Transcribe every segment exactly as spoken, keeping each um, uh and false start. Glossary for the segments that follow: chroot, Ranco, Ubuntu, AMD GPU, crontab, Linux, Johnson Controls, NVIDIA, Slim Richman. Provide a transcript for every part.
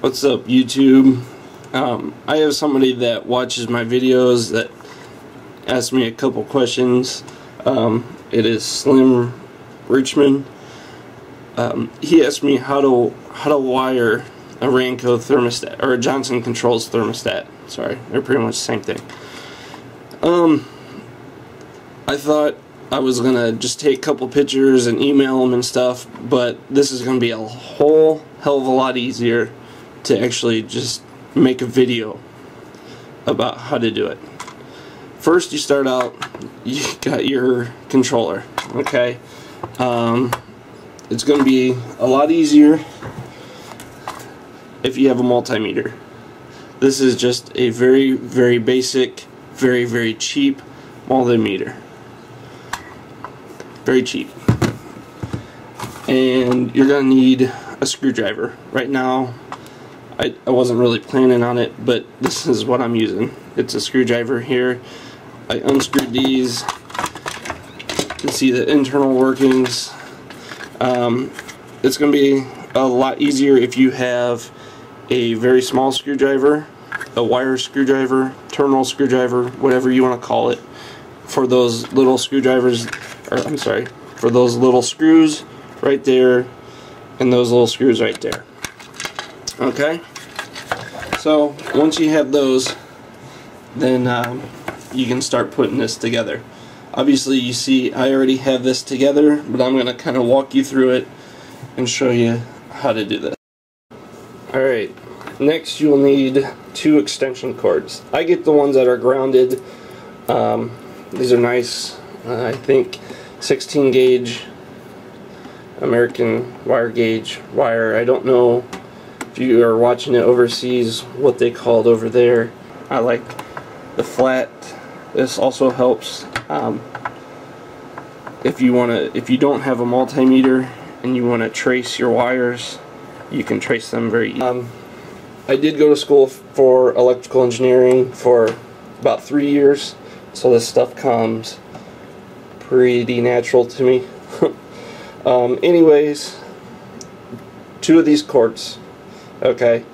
What's up, YouTube? Um, I have somebody that watches my videos that asked me a couple questions. Um, it is Slim Richman. Um, he asked me how to how to wire a Ranco thermostat or a Johnson Controls thermostat. Sorry, they're pretty much the same thing. Um, I thought I was gonna just take a couple pictures and email them and stuff, but this is gonna be a whole hell of a lot easier to actually just make a video about how to do it. First, you start out, you got your controller, okay? Um, it's going to be a lot easier if you have a multimeter. This is just a very, very basic, very, very cheap multimeter. Very cheap. And you're going to need a screwdriver. Right now, I, I wasn't really planning on it, but this is what I'm using. It's a screwdriver here. I unscrewed these. You can see the internal workings. Um, it's going to be a lot easier if you have a very small screwdriver, a wire screwdriver, terminal screwdriver, whatever you want to call it. For those little screwdrivers, or I'm sorry, for those little screws right there and those little screws right there. Okay, so once you have those, then um, you can start putting this together. Obviously, you see I already have this together, but I'm going to kind of walk you through it and show you how to do this. Alright, next you'll need two extension cords. I get the ones that are grounded. Um, these are nice. Uh, I think sixteen gauge American wire gauge wire. I don't know if you are watching it overseas, what they call it over there. I like the flat. This also helps um, if you want to. If you don't have a multimeter and you want to trace your wires, you can trace them very easily. Um, I did go to school for electrical engineering for about three years, so this stuff comes pretty natural to me. um, anyways, two of these cords. Okay,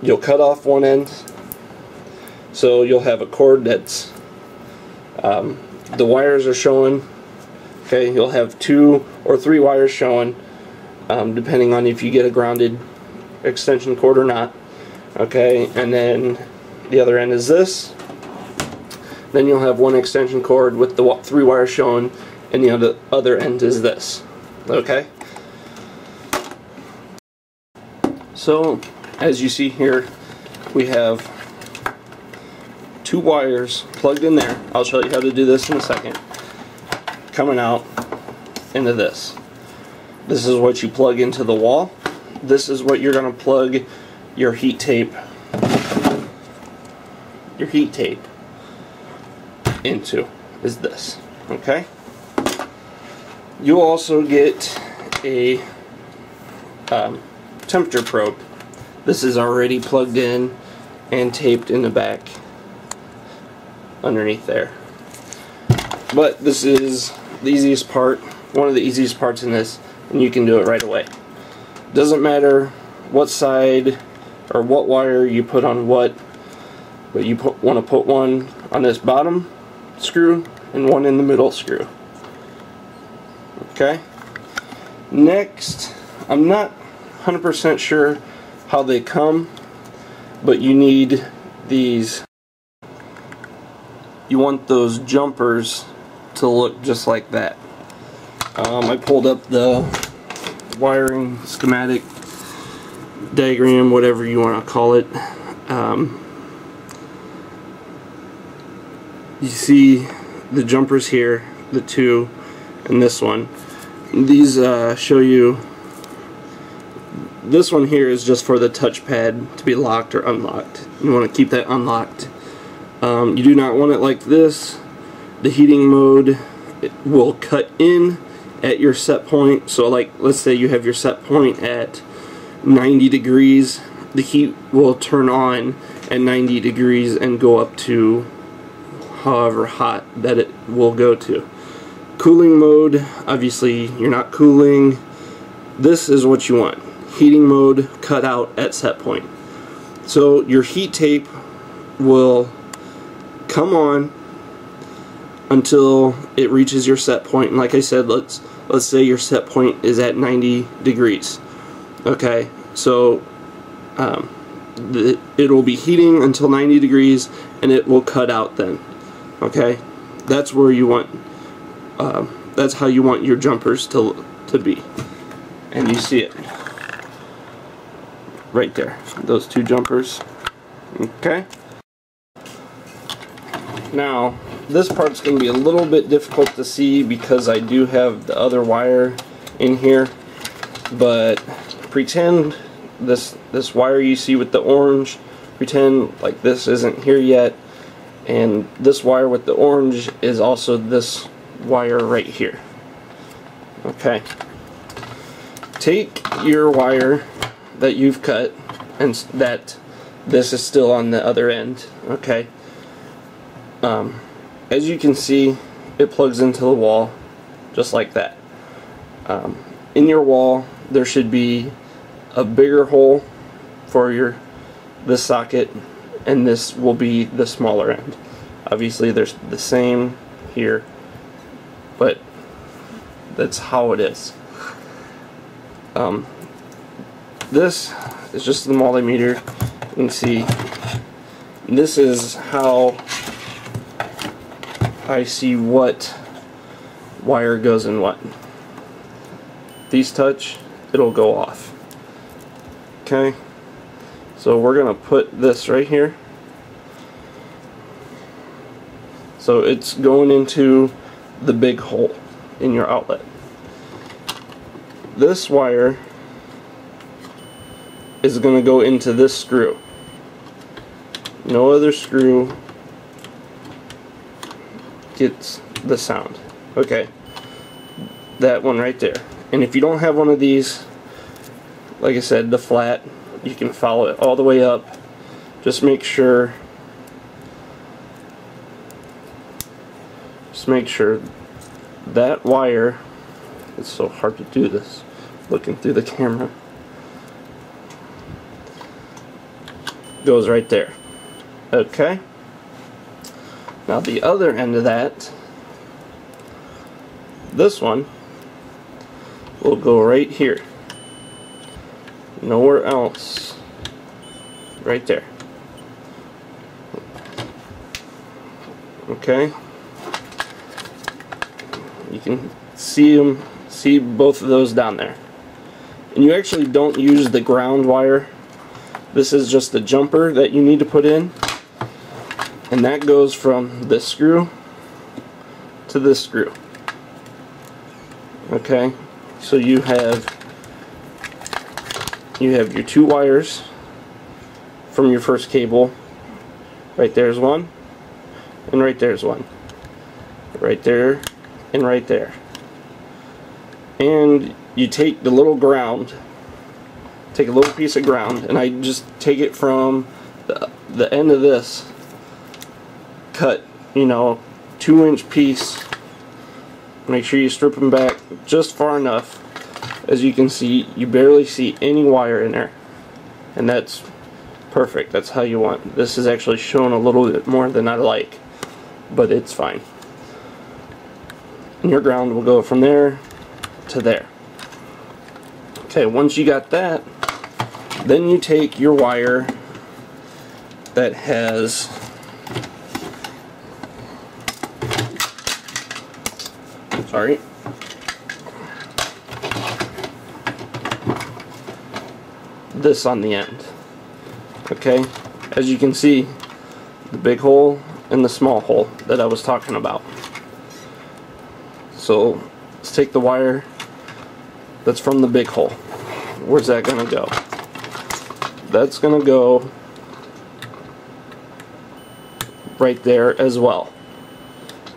you'll cut off one end, so you'll have a cord that's um, the wires are showing. Okay, you'll have two or three wires showing, um, depending on if you get a grounded extension cord or not. Okay, and then the other end is this. Then you'll have one extension cord with the three wires showing, and the other end is this. Okay. So, as you see here, we have two wires plugged in there. I'll show you how to do this in a second. Coming out into this. This is what you plug into the wall. This is what you're going to plug your heat tape, your heat tape into, is this. Okay? You'll also get a um, temperature probe. This is already plugged in and taped in the back underneath there. But this is the easiest part, one of the easiest parts in this, and you can do it right away. Doesn't matter what side or what wire you put on what, but you put, want to put one on this bottom screw and one in the middle screw. Okay? Next, I'm not one hundred percent sure how they come, but you need these. You want those jumpers to look just like that. Um, I pulled up the wiring schematic diagram, whatever you want to call it. Um, you see the jumpers here, the two, and this one. These uh, show you, this one here is just for the touchpad to be locked or unlocked. You want to keep that unlocked. Um, you do not want it like this. The heating mode, it will cut in at your set point. So like, let's say you have your set point at ninety degrees, the heat will turn on at ninety degrees and go up to however hot that it will go to. Cooling mode, obviously you're not cooling. This is what you want. Heating mode cut out at set point. So your heat tape will come on until it reaches your set point. And like I said, let's let's say your set point is at ninety degrees. Okay, so um, the, it'll be heating until ninety degrees and it will cut out then. Okay, that's where you want, uh, that's how you want your jumpers to, to be. And you see it right there, those two jumpers. Okay, now this part's going to be a little bit difficult to see because I do have the other wire in here, but pretend this this wire you see with the orange, pretend like this isn't here yet, and this wire with the orange is also this wire right here. Okay, take your wire that you've cut and that this is still on the other end. Okay, um, as you can see, it plugs into the wall just like that. Um, in your wall there should be a bigger hole for your this socket, and this will be the smaller end. Obviously there's the same here, but that's how it is. Um, this is just the multimeter. You can see this is how I see what wire goes in what. These touch, it'll go off. Okay, so we're gonna put this right here, so it's going into the big hole in your outlet. This wire is gonna go into this screw, no other screw gets the sound. Okay, that one right there. And if you don't have one of these, like I said, the flat, you can follow it all the way up. Just make sure just make sure that wire, it's so hard to do this looking through the camera, goes right there. Okay, now the other end of that, this one will go right here, nowhere else, right there. Okay, you can see them, see both of those down there. And you actually don't use the ground wire, this is just the jumper that you need to put in, and that goes from this screw to this screw. Okay, so you have you have your two wires from your first cable. Right there's one, and right there's one, right there and right there. And you take the little ground, take a little piece of ground, and I just take it from the, the end of this, cut, you know, two inch piece. Make sure you strip them back just far enough. As you can see, you barely see any wire in there, and that's perfect. That's how you want. This is actually shown a little bit more than I like, but it's fine. And your ground will go from there to there. Okay, once you got that, then you take your wire that has sorry this on the end. Okay, as you can see, the big hole in the small hole that I was talking about. So let's take the wire that's from the big hole. Where's that gonna go? That's gonna go right there as well.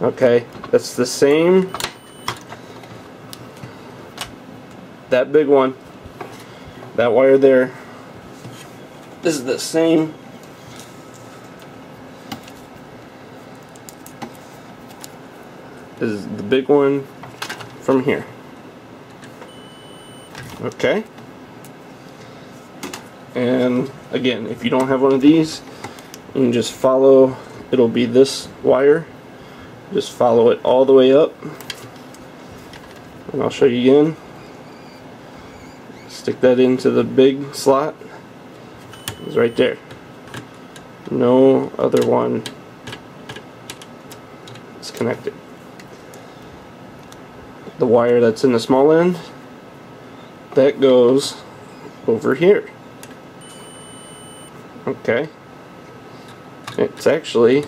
Okay, that's the same, that big one, that wire there, this is the same as the big one from here. Okay, and again, if you don't have one of these, you can just follow, it'll be this wire, just follow it all the way up, and I'll show you again. Stick that into the big slot, it's right there, no other one is connected. The wire that's in the small end, that goes over here. Okay, it's actually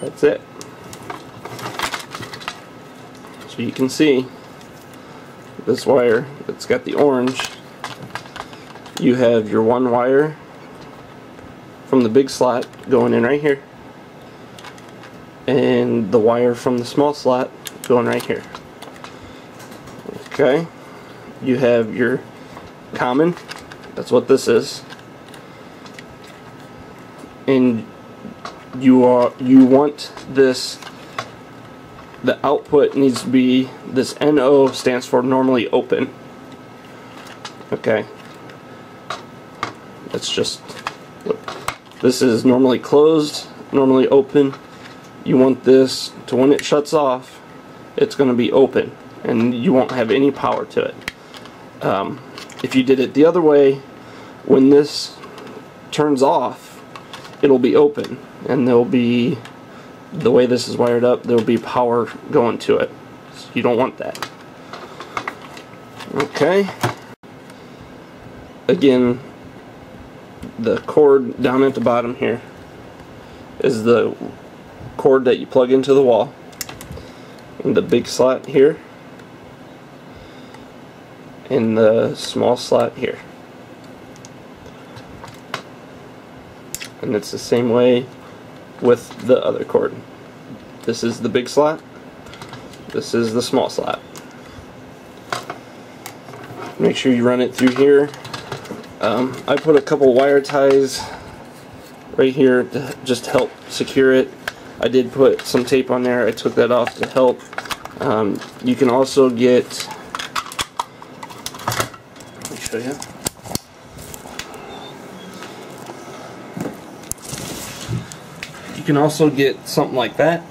that's it. So you can see this wire that's got the orange, you have your one wire from the big slot going in right here, and the wire from the small slot going right here. Okay, you have your common, that's what this is, and you are you want this, the output needs to be, this N O stands for normally open. Okay, that's just, look, this is normally closed, normally open. You want this to, when it shuts off, it's going to be open and you won't have any power to it. Um, if you did it the other way, when this turns off, it'll be open and there'll be, the way this is wired up, there'll be power going to it. So you don't want that. Okay, again, the cord down at the bottom here is the cord that you plug into the wall, and the big slot here and the small slot here, and it's the same way with the other cord. This is the big slot, this is the small slot. Make sure you run it through here. um, I put a couple wire ties right here to just help secure it. I did put some tape on there, I took that off to help. Um, you can also get, let me show you. You can also get something like that.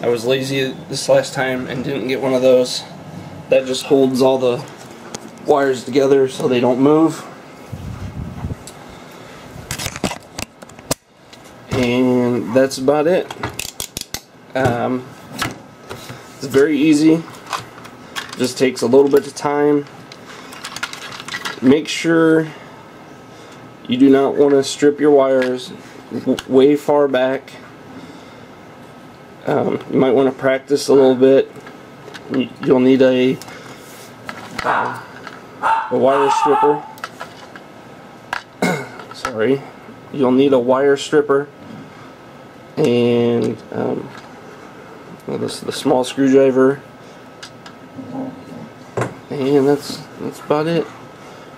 I was lazy this last time and didn't get one of those. That just holds all the wires together so they don't move. And that's about it. Um, it's very easy, just takes a little bit of time. Make sure you do not want to strip your wires way far back. Um, you might want to practice a little bit. You'll need a, uh, a wire stripper. Sorry, you'll need a wire stripper. And um, well, this is the small screwdriver, and that's that's about it.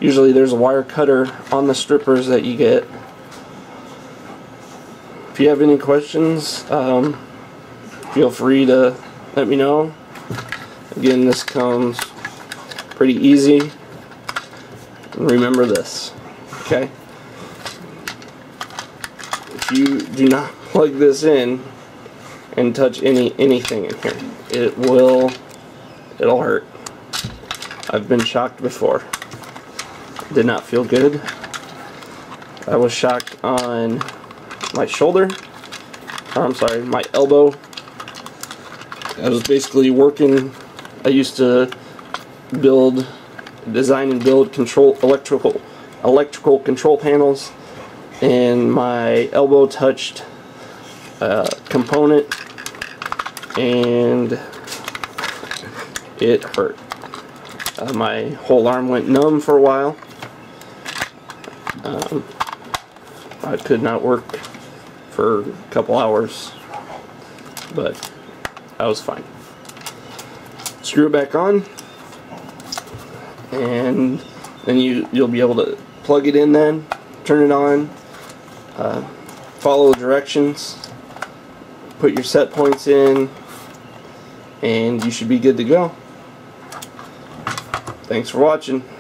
Usually there's a wire cutter on the strippers that you get. If you have any questions, um, feel free to let me know. Again, this comes pretty easy. Remember this, okay? If you do not plug this in and touch any anything in here, it will it'll hurt. I've been shocked before, did not feel good. I was shocked on my shoulder, or I'm sorry, my elbow. I was basically working, I used to build, design and build control electrical electrical control panels, and my elbow touched uh, component, and it hurt. Uh, my whole arm went numb for a while. Um, I could not work for a couple hours, but I was fine. Screw it back on, and then you, you'll be able to plug it in then, turn it on, uh, follow the directions, put your set points in, and you should be good to go. Thanks for watching.